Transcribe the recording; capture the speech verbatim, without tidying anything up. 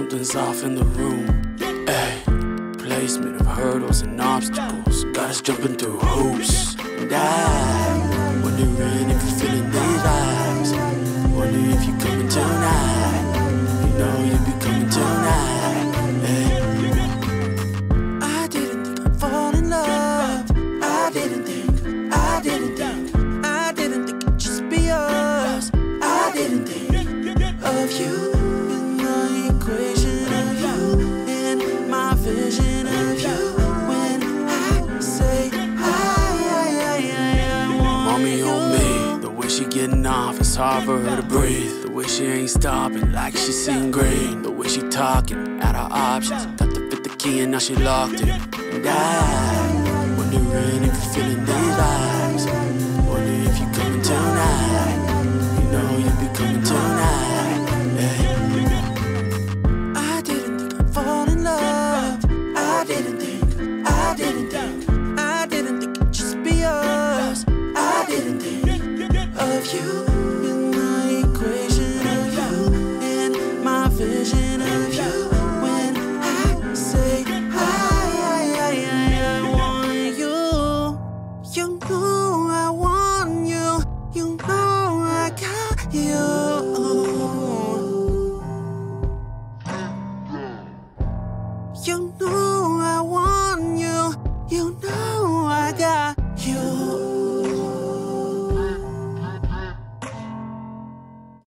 something's off in the room. Ayy, placement of hurdles and obstacles got us jumping through hoops. And I'm wondering if you're feeling these vibes. Wonder if you're coming tonight. You know you'll be coming tonight. Ayy. I didn't think I'd fall in love. I didn't think, I didn't think, I didn't think it'd just be yours. I didn't think of you. Getting off, it's hard for her to breathe. The way she ain't stopping, like she seen green. The way she talking, at her options. Thought to fit the key and now she locked it. And I'm wondering if you're feeling these vibes. Wonder if you're coming tonight. You know you'll be coming tonight. Hey. I didn't think I'd fall in love. I didn't think, I didn't think, I didn't think it'd just be us. I didn't think of you in my equation, of you in my vision, of you when I say I, I, I, I want you. You know I want you. You know I got you. You know.